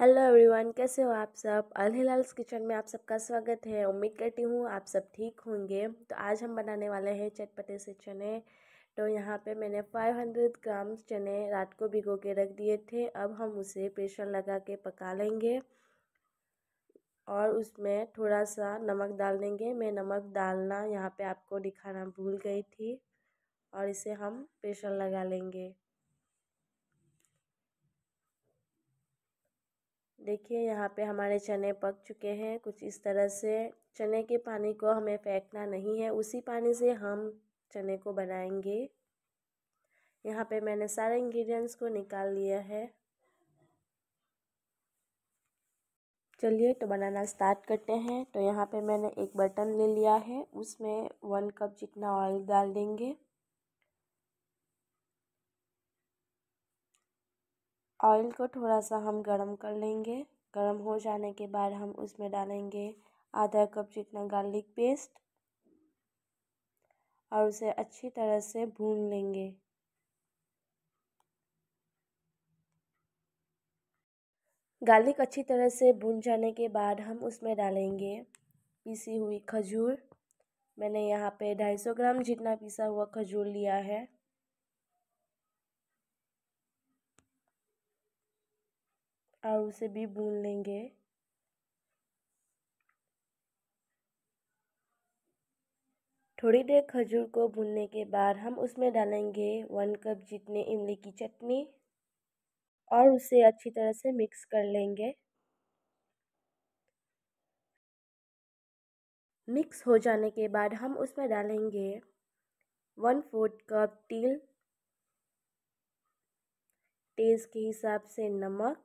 Hello everyone, कैसे हो आप सब। अल हिलाल्स किचन में आप सबका स्वागत है। उम्मीद करती हूँ आप सब ठीक होंगे। तो आज हम बनाने वाले हैं चटपटे से चने। तो यहाँ पे मैंने 500 ग्राम चने रात को भिगो के रख दिए थे। अब हम उसे प्रेशर लगा के पका लेंगे और उसमें थोड़ा सा नमक डाल देंगे। मैं नमक डालना यहाँ पे आपको दिखाना भूल गई थी। और इसे हम प्रेशर लगा लेंगे। देखिए यहाँ पे हमारे चने पक चुके हैं कुछ इस तरह से। चने के पानी को हमें फेंकना नहीं है, उसी पानी से हम चने को बनाएंगे। यहाँ पे मैंने सारे इंग्रेडिएंट्स को निकाल लिया है। चलिए तो बनाना स्टार्ट करते हैं। तो यहाँ पे मैंने एक बर्तन ले लिया है, उसमें 1 कप जितना ऑयल डाल देंगे। ऑयल को थोड़ा सा हम गरम कर लेंगे। गरम हो जाने के बाद हम उसमें डालेंगे 1/2 कप जितना गार्लिक पेस्ट और उसे अच्छी तरह से भून लेंगे। गार्लिक अच्छी तरह से भून जाने के बाद हम उसमें डालेंगे पीसी हुई खजूर। मैंने यहाँ पे 250 ग्राम जितना पीसा हुआ खजूर लिया है। और उसे भी भून लेंगे। थोड़ी देर खजूर को भूनने के बाद हम उसमें डालेंगे 1 कप जितने इमली की चटनी और उसे अच्छी तरह से मिक्स कर लेंगे। मिक्स हो जाने के बाद हम उसमें डालेंगे 1/4 कप तिल, टेस्ट के हिसाब से नमक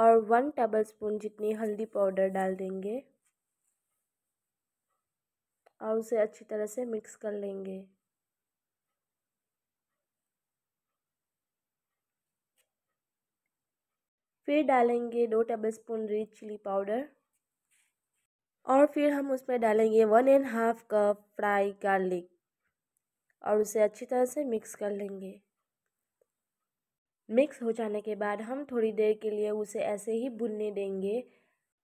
और 1 टेबलस्पून जितनी हल्दी पाउडर डाल देंगे और उसे अच्छी तरह से मिक्स कर लेंगे। फिर डालेंगे 2 टेबलस्पून रेड चिली पाउडर और फिर हम उसमें डालेंगे 1 1/2 कप फ्राई गार्लिक और उसे अच्छी तरह से मिक्स कर लेंगे। मिक्स हो जाने के बाद हम थोड़ी देर के लिए उसे ऐसे ही भुनने देंगे।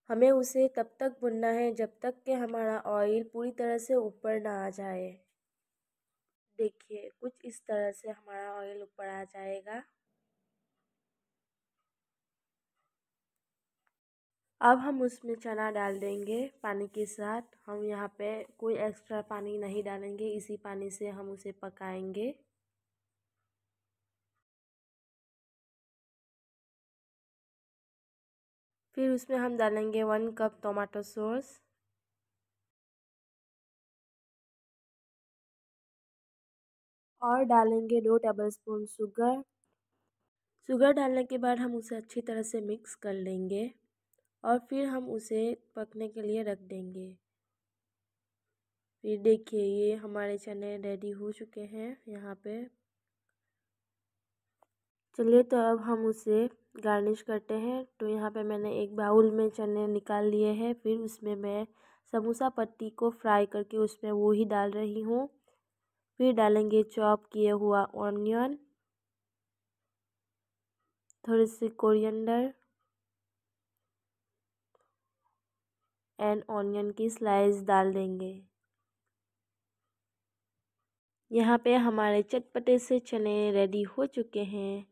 हमें उसे तब तक भुनना है जब तक कि हमारा ऑयल पूरी तरह से ऊपर ना आ जाए। देखिए कुछ इस तरह से हमारा ऑयल ऊपर आ जाएगा। अब हम उसमें चना डाल देंगे पानी के साथ। हम यहाँ पे कोई एक्स्ट्रा पानी नहीं डालेंगे, इसी पानी से हम उसे पकाएंगे। फिर उसमें हम डालेंगे 1 कप टोमेटो सॉस और डालेंगे 2 टेबलस्पून शुगर। शुगर डालने के बाद हम उसे अच्छी तरह से मिक्स कर लेंगे और फिर हम उसे पकने के लिए रख देंगे। फिर देखिए ये हमारे चने रेडी हो चुके हैं यहाँ पे। चलिए तो अब हम उसे गार्निश करते हैं। तो यहाँ पे मैंने एक बाउल में चने निकाल लिए हैं। फिर उसमें मैं समोसा पत्ती को फ्राई करके उसमें वो ही डाल रही हूँ। फिर डालेंगे चॉप किए हुआ ऑनियन, थोड़े से कोरिएंडर एंड ऑनियन की स्लाइस डाल देंगे। यहाँ पे हमारे चटपटे से चने रेडी हो चुके हैं।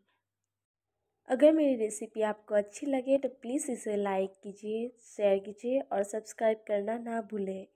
अगर मेरी रेसिपी आपको अच्छी लगे तो प्लीज़ इसे लाइक कीजिए, शेयर कीजिए और सब्सक्राइब करना ना भूलें।